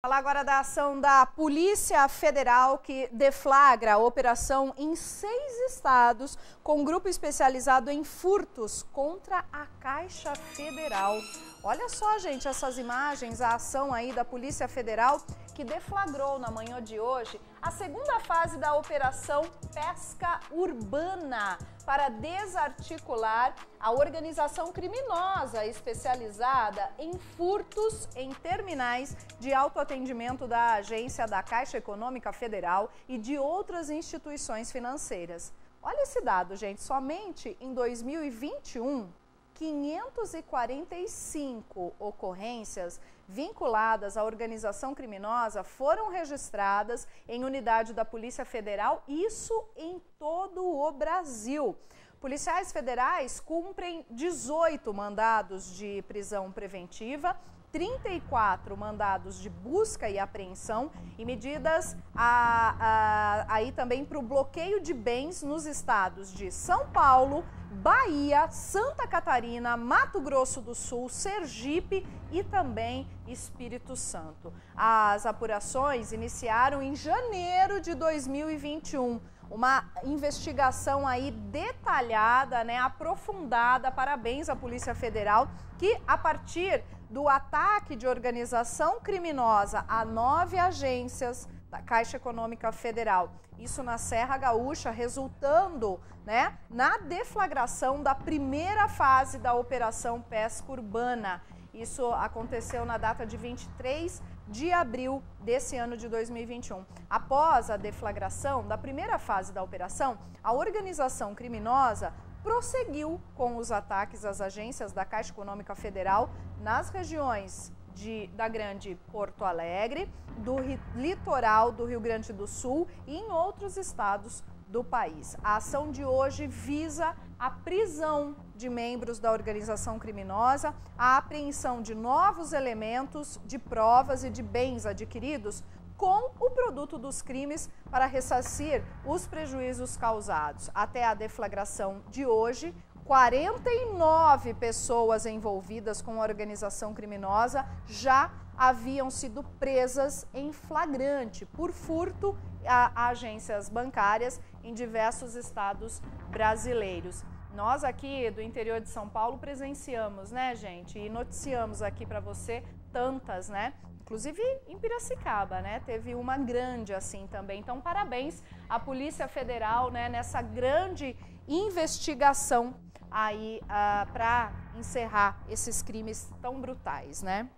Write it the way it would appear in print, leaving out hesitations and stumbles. Falar agora da ação da Polícia Federal que deflagra a operação em 6 estados com um grupo especializado em furtos contra a Caixa Federal. Olha só, gente, essas imagens, a ação aí da Polícia Federal que deflagrou na manhã de hoje a segunda fase da Operação Pesca Urbana para desarticular a organização criminosa especializada em furtos em terminais de autoatendimento da agência da Caixa Econômica Federal e de outras instituições financeiras. Olha esse dado, gente, somente em 2021, 545 ocorrências vinculadas à organização criminosa foram registradas em unidade da Polícia Federal, isso em todo o Brasil. Policiais federais cumprem 18 mandados de prisão preventiva, 34 mandados de busca e apreensão e medidas aí também para o bloqueio de bens nos estados de São Paulo, Bahia, Santa Catarina, Mato Grosso do Sul, Sergipe e também Espírito Santo. As apurações iniciaram em janeiro de 2021. Uma investigação aí detalhada, né, aprofundada. Parabéns à Polícia Federal, que a partir do ataque de organização criminosa a 9 agências da Caixa Econômica Federal, isso na Serra Gaúcha, resultando, né, na deflagração da primeira fase da Operação Pesca Urbana. Isso aconteceu na data de 23 de abril desse ano de 2021. Após a deflagração da primeira fase da operação, a organização criminosa prosseguiu com os ataques às agências da Caixa Econômica Federal nas regiões da Grande Porto Alegre, do litoral do Rio Grande do Sul e em outros estados do país. A ação de hoje visa a prisão de membros da organização criminosa, a apreensão de novos elementos, de provas e de bens adquiridos com o produto dos crimes para ressarcir os prejuízos causados. Até a deflagração de hoje, 49 pessoas envolvidas com a organização criminosa já haviam sido presas em flagrante por furto a agências bancárias em diversos estados brasileiros. Nós aqui do interior de São Paulo presenciamos, né, gente, e noticiamos aqui para você tantas, né? Inclusive em Piracicaba, né? Teve uma grande assim também. Então, parabéns à Polícia Federal, né, nessa grande investigação aí para encerrar esses crimes tão brutais, né?